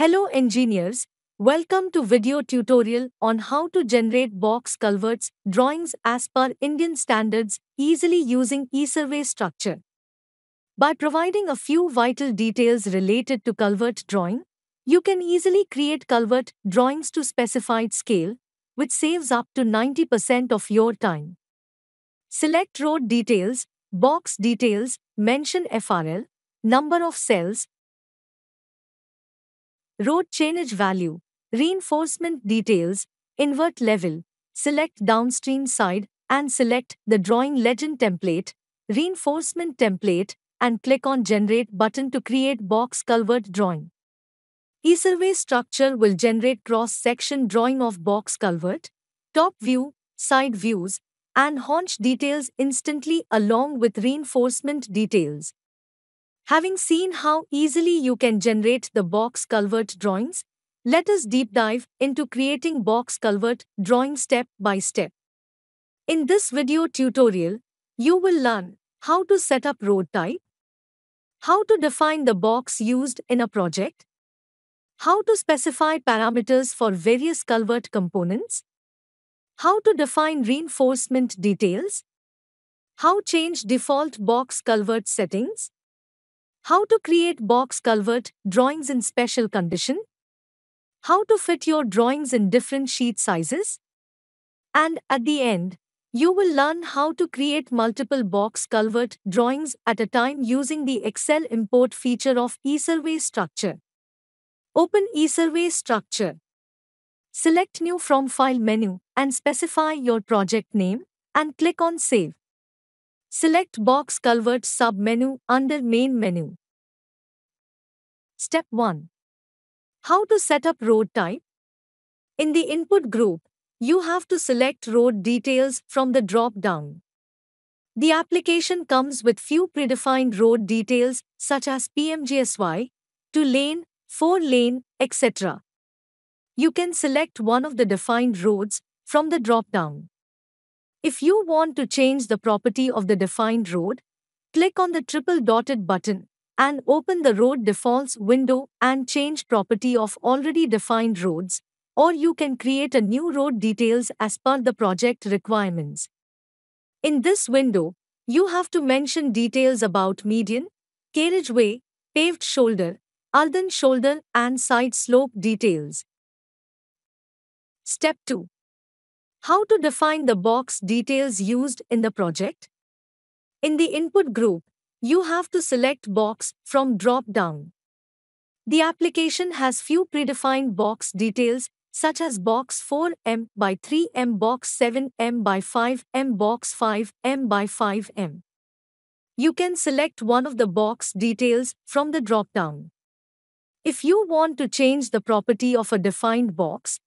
Hello engineers, welcome to video tutorial on how to generate box culverts drawings as per Indian standards easily using eSurvey structure. By providing a few vital details related to culvert drawing, you can easily create culvert drawings to specified scale, which saves up to 90% of your time. Select road details, box details, mention FRL, number of cells, road chainage value, reinforcement details, invert level, select downstream side and select the drawing legend template, reinforcement template and click on Generate button to create box culvert drawing. eSurvey structure will generate cross-section drawing of box culvert, top view, side views and haunch details instantly along with reinforcement details. Having seen how easily you can generate the box culvert drawings, let us deep dive into creating box culvert drawing step by step. In this video tutorial, you will learn how to set up road type, how to define the box used in a project, how to specify parameters for various culvert components, how to define reinforcement details, how change default box culvert settings, how to create box culvert drawings in special condition, how to fit your drawings in different sheet sizes, and at the end, you will learn how to create multiple box culvert drawings at a time using the Excel import feature of eSurvey structure. Open eSurvey structure. Select New from File menu and specify your project name and click on Save. Select Box Culvert sub-menu under Main menu. Step 1. How to set up road type. In the input group, you have to select road details from the drop-down. The application comes with few predefined road details such as PMGSY, 2-lane, 4-lane, etc. You can select one of the defined roads from the drop-down. If you want to change the property of the defined road, click on the triple dotted button and open the Road Defaults window and change property of already defined roads, or you can create a new road details as per the project requirements. In this window, you have to mention details about median, carriageway, paved shoulder, earthen shoulder and side slope details. Step 2. How to define the box details used in the project? In the input group, you have to select box from drop-down. The application has few predefined box details such as box 4m by 3m, box 7m by 5m, box 5m by 5m. You can select one of the box details from the drop-down. If you want to change the property of a defined box,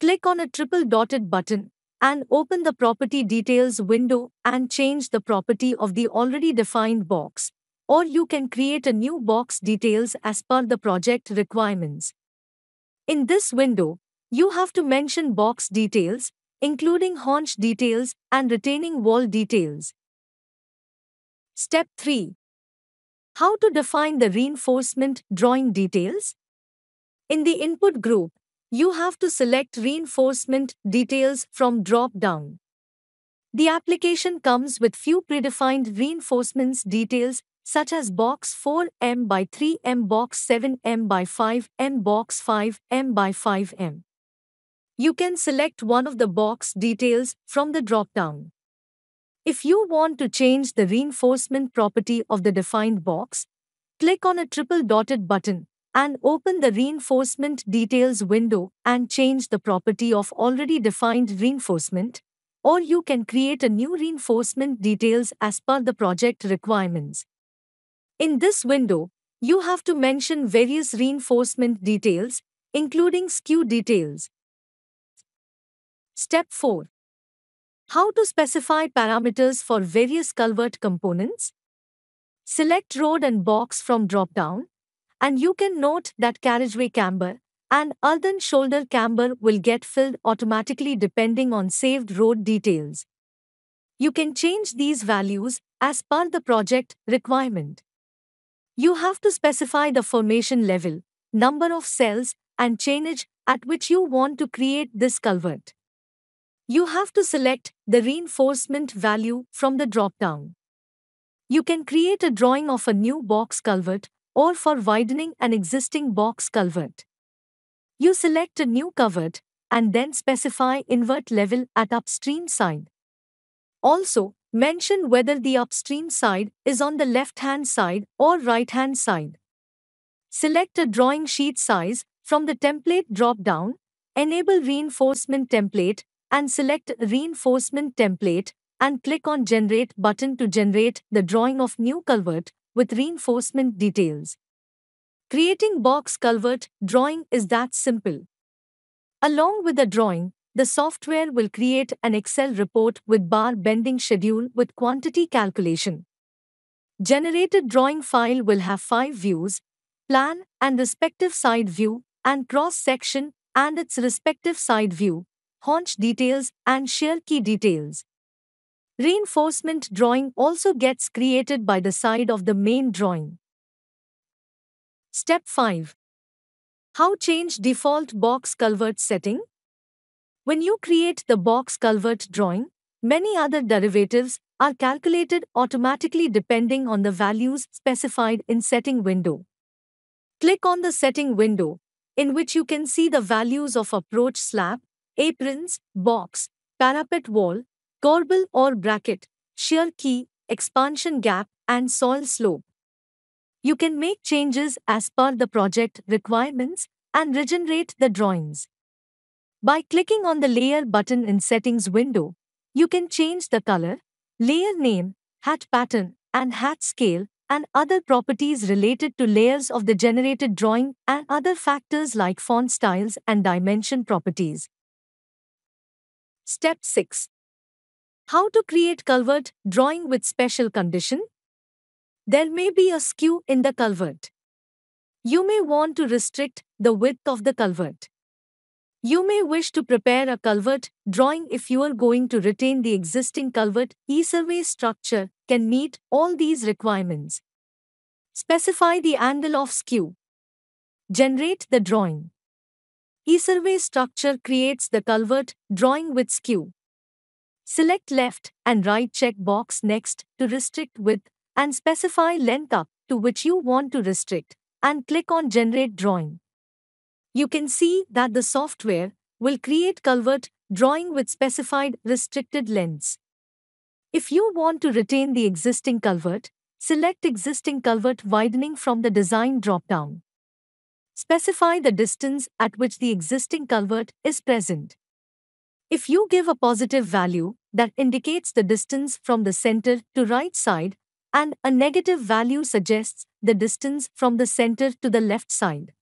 click on a triple dotted button and open the Property Details window and change the property of the already defined box, or you can create a new box details as per the project requirements. In this window, you have to mention box details, including haunch details and retaining wall details. Step 3. How to define the reinforcement drawing details? In the input group, you have to select reinforcement details from drop-down. The application comes with few predefined reinforcements details such as box 4m by 3m, box 7m by 5m, box 5m by 5m. You can select one of the box details from the drop-down. If you want to change the reinforcement property of the defined box, click on a triple dotted button and open the Reinforcement Details window and change the property of already defined reinforcement, or you can create a new reinforcement details as per the project requirements. In this window, you have to mention various reinforcement details, including skew details. Step 4. How to specify parameters for various culvert components? Select road and box from drop-down, and you can note that carriageway camber and earthen shoulder camber will get filled automatically depending on saved road details. You can change these values as per the project requirement. You have to specify the formation level, number of cells, and chainage at which you want to create this culvert. You have to select the reinforcement value from the drop-down. You can create a drawing of a new box culvert or for widening an existing box culvert. You select a new culvert and then specify invert level at upstream side. Also, mention whether the upstream side is on the left-hand side or right-hand side. Select a drawing sheet size from the template drop-down, enable reinforcement template, and select reinforcement template and click on Generate button to generate the drawing of new culvert with reinforcement details. Creating box culvert drawing is that simple. Along with the drawing, the software will create an Excel report with bar bending schedule with quantity calculation. Generated drawing file will have 5 views, plan and respective side view, and cross-section and its respective side view, haunch details and shear key details. Reinforcement drawing also gets created by the side of the main drawing. Step 5. How change default box culvert setting? When you create the box culvert drawing, many other derivatives are calculated automatically depending on the values specified in setting window. Click on the setting window, in which you can see the values of approach slab, aprons, box, parapet wall, corbel or bracket, shear key, expansion gap, and soil slope. You can make changes as per the project requirements and regenerate the drawings. By clicking on the Layer button in Settings window, you can change the color, layer name, hat pattern, and hat scale, and other properties related to layers of the generated drawing and other factors like font styles and dimension properties. Step 6. How to create culvert drawing with special condition? There may be a skew in the culvert. You may want to restrict the width of the culvert. You may wish to prepare a culvert drawing if you are going to retain the existing culvert. eSurvey structure can meet all these requirements. Specify the angle of skew. Generate the drawing. eSurvey structure creates the culvert drawing with skew. Select left and right checkbox next to restrict width and specify length up to which you want to restrict and click on Generate Drawing. You can see that the software will create culvert drawing with specified restricted lengths. If you want to retain the existing culvert, select Existing Culvert Widening from the Design drop-down. Specify the distance at which the existing culvert is present. If you give a positive value that indicates the distance from the center to right side, and a negative value suggests the distance from the center to the left side.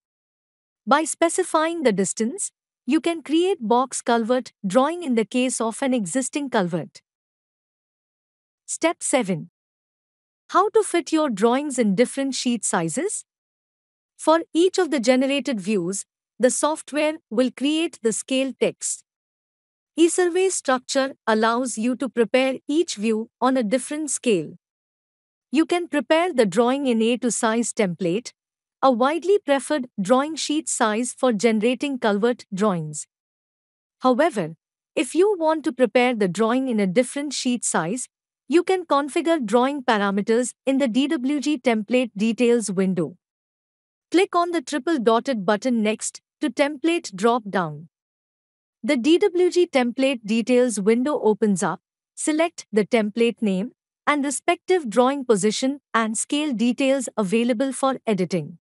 By specifying the distance, you can create box culvert drawing in the case of an existing culvert. Step 7. How to fit your drawings in different sheet sizes? For each of the generated views, the software will create the scale text. eSurvey structure allows you to prepare each view on a different scale. You can prepare the drawing in A2 size template, a widely preferred drawing sheet size for generating culvert drawings. However, if you want to prepare the drawing in a different sheet size, you can configure drawing parameters in the DWG Template Details window. Click on the triple dotted button next to Template drop-down. The DWG Template Details window opens up, select the template name and respective drawing position and scale details available for editing.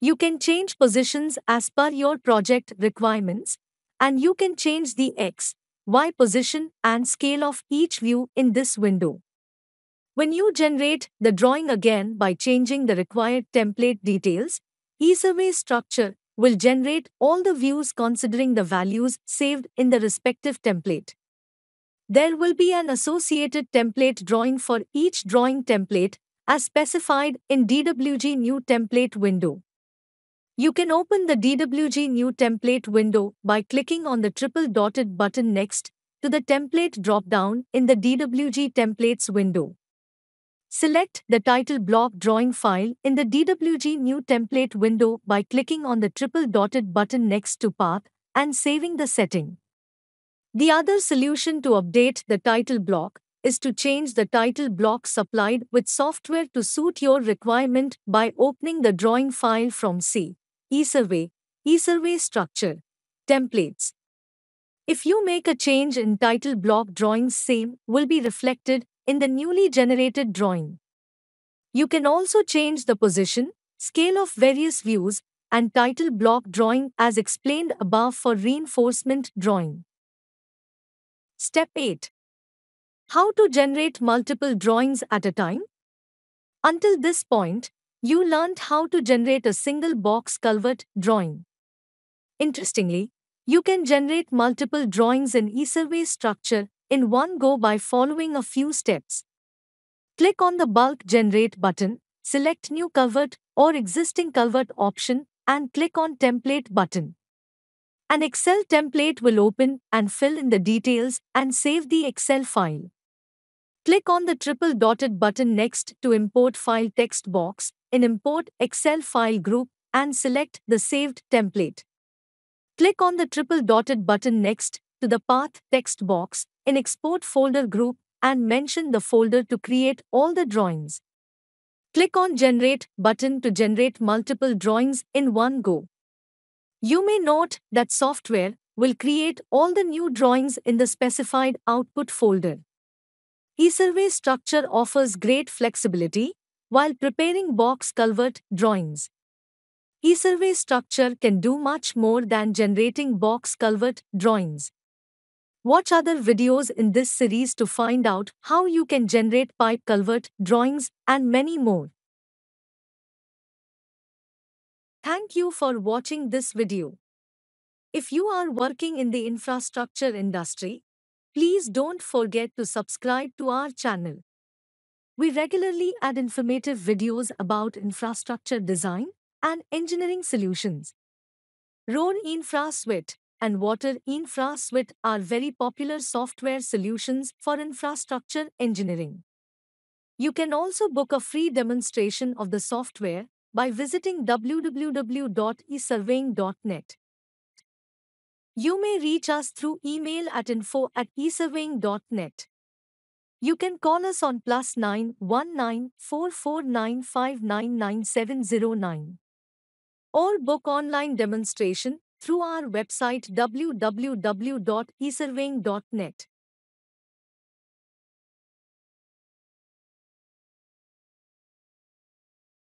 You can change positions as per your project requirements, and you can change the X, Y position and scale of each view in this window. When you generate the drawing again by changing the required template details, eSurvey structure will generate all the views considering the values saved in the respective template. There will be an associated template drawing for each drawing template as specified in DWG New Template window. You can open the DWG New Template window by clicking on the triple dotted button next to the template drop-down in the DWG Templates window. Select the title block drawing file in the DWG New Template window by clicking on the triple dotted button next to Path and saving the setting. The other solution to update the title block is to change the title block supplied with software to suit your requirement by opening the drawing file from C, eSurvey, eSurvey Structure, Templates. If you make a change in title block, drawings same will be reflected in the newly generated drawing. You can also change the position, scale of various views, and title block drawing as explained above for reinforcement drawing. Step 8. How to generate multiple drawings at a time? Until this point, you learned how to generate a single box culvert drawing. Interestingly, you can generate multiple drawings in eSurvey Structure in one go by following a few steps. Click on the Bulk Generate button, select New Culvert or Existing Culvert option and click on Template button. An Excel template will open and fill in the details and save the Excel file. Click on the triple dotted button next to Import File text box in Import Excel File Group and select the saved template. Click on the triple dotted button next to the Path text box in Export Folder Group and mention the folder to create all the drawings. Click on Generate button to generate multiple drawings in one go. You may note that software will create all the new drawings in the specified output folder. eSurvey Structure offers great flexibility while preparing box culvert drawings. eSurvey Structure can do much more than generating box culvert drawings. Watch other videos in this series to find out how you can generate pipe culvert drawings and many more. Thank you for watching this video. If you are working in the infrastructure industry, please don't forget to subscribe to our channel. We regularly add informative videos about infrastructure design and engineering solutions. Road InfraSuite and Water InfraSuite are very popular software solutions for infrastructure engineering. You can also book a free demonstration of the software by visiting www.esurveying.net. You may reach us through email at info@esurveying.net. You can call us on +9 19 449 599 709. Or book online demonstration through our website www.esurveying.net.